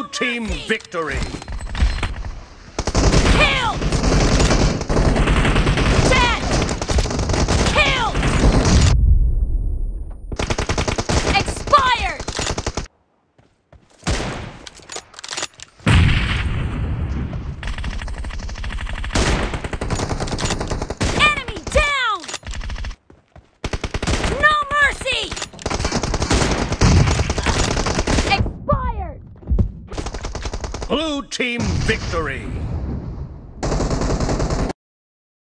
Blue team victory! Blue team victory!